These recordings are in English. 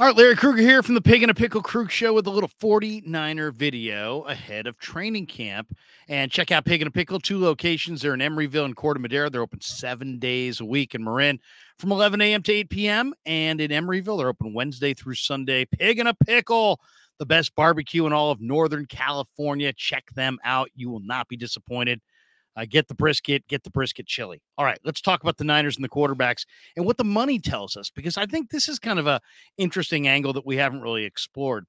All right, Larry Krueger here from the Pig and a Pickle Krueg Show with a little 49er video ahead of training camp. And check out Pig and a Pickle, 2 locations. They're in Emeryville and Corte Madera. They're open 7 days a week. In Marin from 11 a.m. to 8 p.m. And in Emeryville, they're open Wednesday through Sunday. Pig and a Pickle, the best barbecue in all of Northern California. Check them out. You will not be disappointed. Get the brisket chili. All right, let's talk about the Niners and the quarterbacks and what the money tells us, because I think this is kind of an interesting angle that we haven't really explored.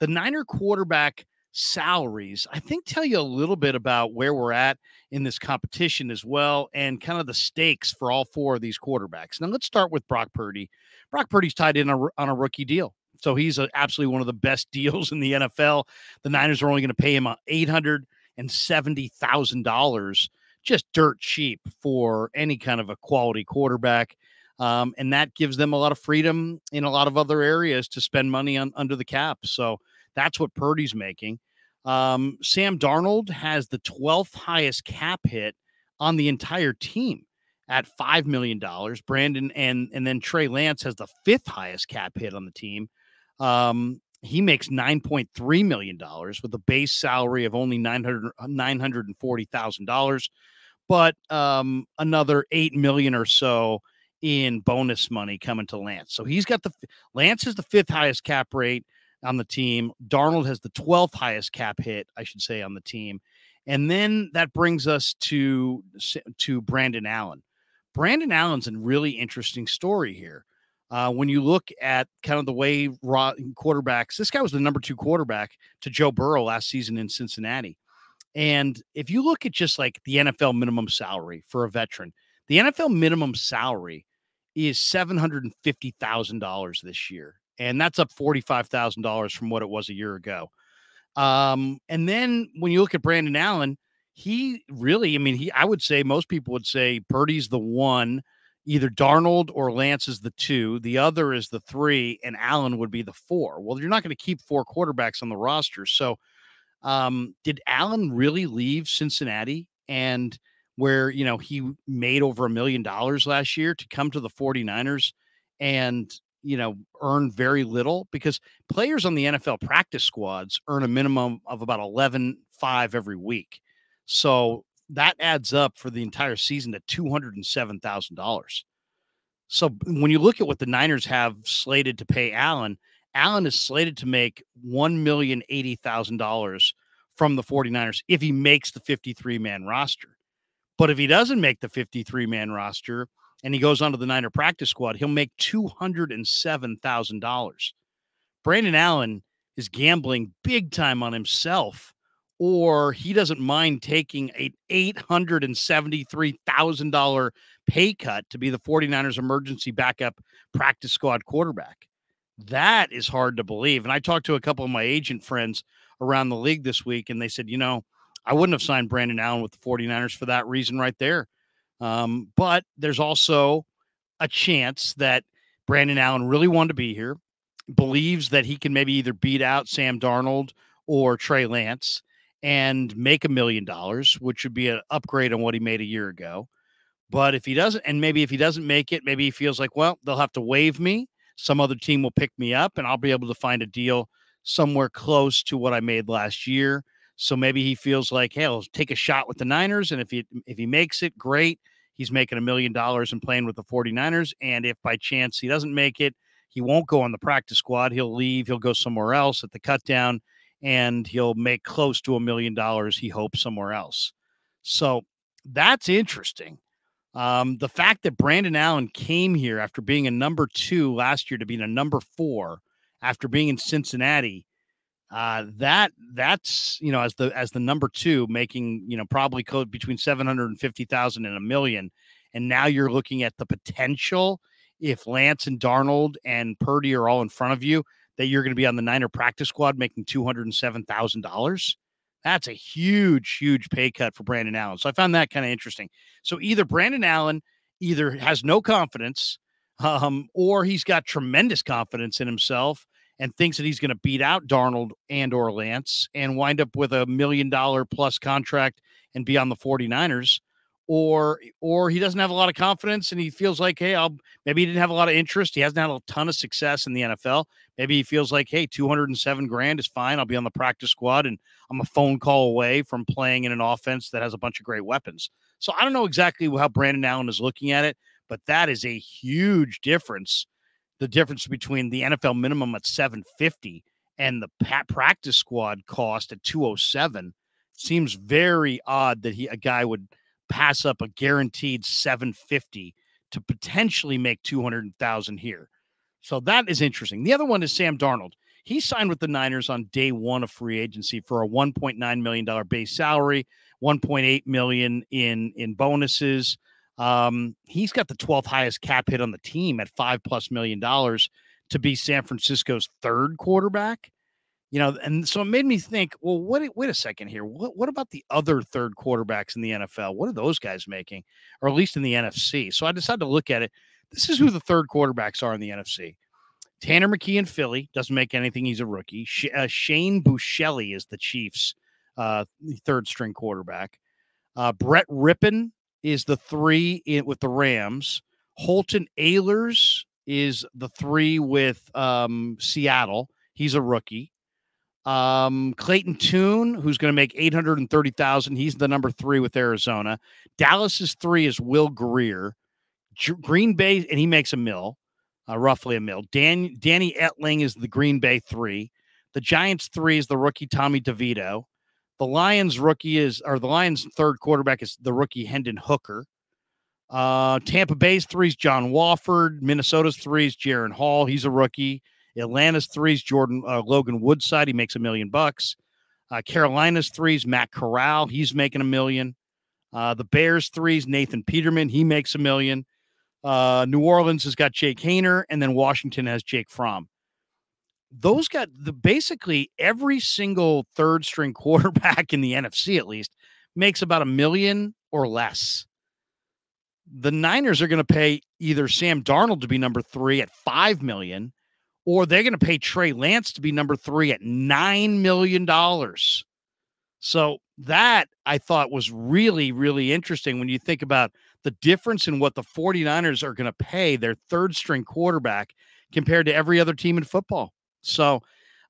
The Niner quarterback salaries, I think, tell you a little bit about where we're at in this competition as well and kind of the stakes for all four of these quarterbacks. Now, let's start with Brock Purdy. Brock Purdy's tied in on a rookie deal. So he's absolutely one of the best deals in the NFL. The Niners are only going to pay him $870,000, just dirt cheap for any kind of a quality quarterback. And that gives them a lot of freedom in a lot of other areas to spend money on under the cap. So that's what Purdy's making. Sam Darnold has the 12th highest cap hit on the entire team at $5 million. Brandon and then Trey Lance has the 5th highest cap hit on the team. He makes $9.3 million with a base salary of only $940,000, but another $8 million or so in bonus money coming to Lance. So he's got Lance is the 5th highest cap rate on the team. Darnold has the 12th highest cap hit, I should say, on the team. And then that brings us to Brandon Allen. Brandon Allen's a really interesting story here. When you look at kind of the way quarterbacks, this guy was the number 2 quarterback to Joe Burrow last season in Cincinnati. And if you look at just like the NFL minimum salary for a veteran, the NFL minimum salary is $750,000 this year. And that's up $45,000 from what it was a year ago. And then when you look at Brandon Allen, he really, I would say most people would say Purdy's the one. Either Darnold or Lance is the 2, the other is the 3, and Allen would be the 4. Well, you're not going to keep 4 quarterbacks on the roster. So did Allen really leave Cincinnati, and where, you know, he made over $1 million last year, to come to the 49ers and, you know, earn very little? Because players on the NFL practice squads earn a minimum of about $11,500 every week. So that adds up for the entire season to $207,000. So when you look at what the Niners have slated to pay Allen, Allen is slated to make $1,080,000 from the 49ers if he makes the 53-man roster. But if he doesn't make the 53-man roster and he goes onto the Niner practice squad, he'll make $207,000. Brandon Allen is gambling big time on himself, or he doesn't mind taking an $873,000 pay cut to be the 49ers emergency backup practice squad quarterback. That is hard to believe. And I talked to a couple of my agent friends around the league this week, and they said, you know, I wouldn't have signed Brandon Allen with the 49ers for that reason right there. But there's also a chance that Brandon Allen really wanted to be here, believes that he can maybe either beat out Sam Darnold or Trey Lance and make $1 million, which would be an upgrade on what he made a year ago. But if he doesn't, and maybe if he doesn't make it, maybe he feels like, well, they'll have to waive me. Some other team will pick me up and I'll be able to find a deal somewhere close to what I made last year. So maybe he feels like, hey, I'll take a shot with the Niners. And if he makes it, great. He's making $1 million and playing with the 49ers. And if by chance he doesn't make it, he won't go on the practice squad. He'll leave. He'll go somewhere else at the cutdown, and he'll make close to $1 million, he hopes, somewhere else. So that's interesting. The fact that Brandon Allen came here after being a number 2 last year to being a number 4 after being in Cincinnati, that's, you know, as the number 2 making, you know, probably code between $750,000 and $1 million. And now you're looking at the potential, if Lance and Darnold and Purdy are all in front of you, that you're going to be on the Niner practice squad making $207,000. That's a huge, huge pay cut for Brandon Allen. So I found that kind of interesting. So either Brandon Allen has no confidence, or he's got tremendous confidence in himself and thinks that he's going to beat out Darnold and or Lance and wind up with $1 million plus contract and be on the 49ers, or he doesn't have a lot of confidence and he feels like, hey, maybe he didn't have a lot of interest. He hasn't had a ton of success in the NFL. Maybe he feels like, hey, $207,000 is fine. I'll be on the practice squad and I'm a phone call away from playing in an offense that has a bunch of great weapons. So I don't know exactly how Brandon Allen is looking at it, but that is a huge difference. The difference between the NFL minimum at $750 and the practice squad cost at $207 seems very odd that a guy would pass up a guaranteed $750 to potentially make $200,000 here. So that is interesting. The other one is Sam Darnold. He signed with the Niners on day one of free agency for a $1.9 million base salary, $1.8 million in bonuses. He's got the 12th highest cap hit on the team at $5+ million to be San Francisco's third quarterback. You know, and so it made me think, well, wait a second here. What about the other third quarterbacks in the NFL? What are those guys making, or at least in the NFC? So I decided to look at it. This is who the third quarterbacks are in the NFC. Tanner McKee in Philly doesn't make anything. He's a rookie. Shane Buscelli is the Chiefs' third string quarterback. Brett Rippon is the three with the Rams. Holton Ehlers is the three with Seattle. He's a rookie. Clayton Tune, who's going to make $830,000. He's the number three with Arizona. Dallas's three is Will Greer. Green Bay, and he makes roughly a mil. Danny Etling is the Green Bay three. The Giants three is the rookie Tommy DeVito. The Lions rookie the Lions third quarterback is the rookie Hendon Hooker. Tampa Bay's three is John Wofford. Minnesota's three is Jaron Hall. He's a rookie. Atlanta's threes, Logan Woodside. He makes $1 million. Carolina's threes, Matt Corral. He's making $1 million. The Bears threes, Nathan Peterman. He makes $1 million. New Orleans has got Jake Hayner, and then Washington has Jake Fromm. Those got basically every single third string quarterback in the NFC, at least, makes about $1 million or less. The Niners are going to pay either Sam Darnold to be number three at $5 million. Or they're going to pay Trey Lance to be number three at $9 million. So that, I thought, was really, really interesting when you think about the difference in what the 49ers are going to pay their third-string quarterback compared to every other team in football. So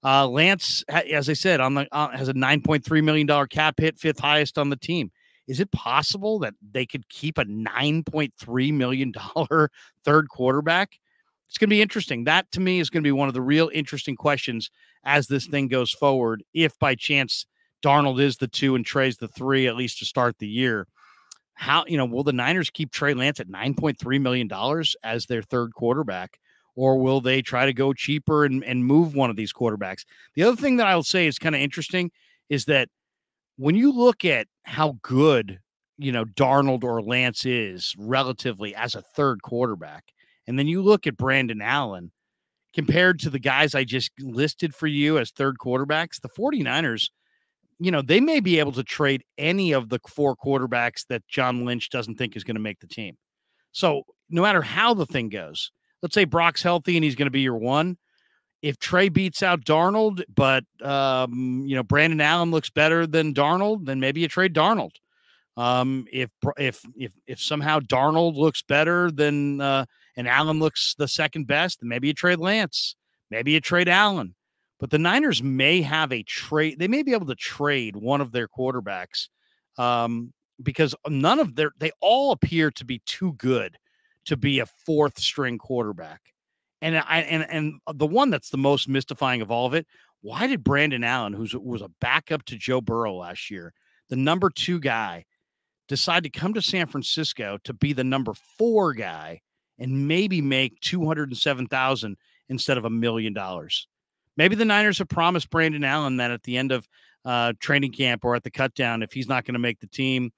Lance, as I said, has a $9.3 million cap hit, fifth highest on the team. Is it possible that they could keep a $9.3 million third quarterback? It's going to be interesting. That, to me, is going to be one of the real interesting questions as this thing goes forward. If, by chance, Darnold is the two and Trey's the three, at least to start the year, will the Niners keep Trey Lance at $9.3 million as their third quarterback, or will they try to go cheaper and move one of these quarterbacks? The other thing that I'll say is kind of interesting is that when you look at how good, Darnold or Lance is relatively as a third quarterback, and then you look at Brandon Allen compared to the guys I just listed for you as third quarterbacks, the 49ers, they may be able to trade any of the four quarterbacks that John Lynch doesn't think is going to make the team. So no matter how the thing goes, let's say Brock's healthy and he's going to be your one. If Trey beats out Darnold, but Brandon Allen looks better than Darnold, then maybe you trade Darnold. If somehow Darnold looks better than, and Allen looks the second best, then maybe you trade Lance, maybe you trade Allen, but the Niners may have a trade. They may be able to trade one of their quarterbacks, because they all appear to be too good to be a fourth string quarterback. And the one that's the most mystifying of all of it, why did Brandon Allen, who was a backup to Joe Burrow last year, the number two guy, decide to come to San Francisco to be the number four guy and maybe make $207,000 instead of $1 million. Maybe the Niners have promised Brandon Allen that at the end of training camp or at the cut down, if he's not going to make the team,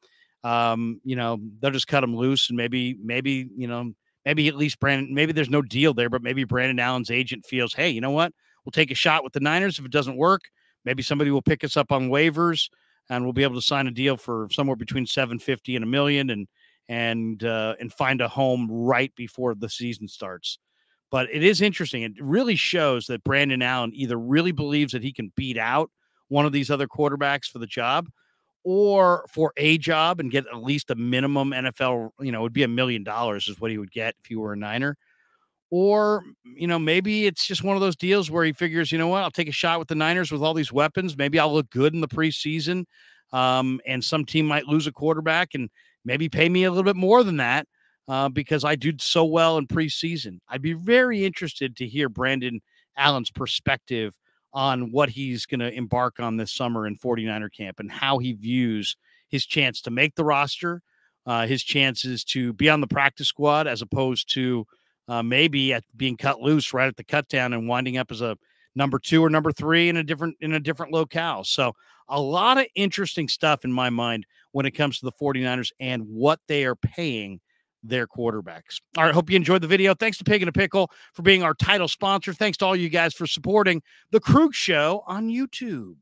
they'll just cut him loose. And maybe there's no deal there, but maybe Brandon Allen's agent feels, hey, you know what? We'll take a shot with the Niners. If it doesn't work, maybe somebody will pick us up on waivers. And we'll be able to sign a deal for somewhere between $750,000 and $1 million and find a home right before the season starts. But it is interesting. It really shows that Brandon Allen either really believes that he can beat out one of these other quarterbacks for the job, or for a job and get at least a minimum NFL, you know, it would be $1 million is what he would get if he were a Niner. Or, you know, maybe it's just one of those deals where he figures, you know what, I'll take a shot with the Niners with all these weapons. Maybe I'll look good in the preseason. And some team might lose a quarterback and maybe pay me a little bit more than that because I did so well in preseason. I'd be very interested to hear Brandon Allen's perspective on what he's going to embark on this summer in 49er camp and how he views his chance to make the roster, his chances to be on the practice squad as opposed to maybe at being cut loose right at the cut down and winding up as a number 2 or number 3 in a different locale. So a lot of interesting stuff in my mind when it comes to the 49ers and what they are paying their quarterbacks. All right. Hope you enjoyed the video. Thanks to Pig and a Pickle for being our title sponsor. Thanks to all you guys for supporting The Krueg Show on YouTube.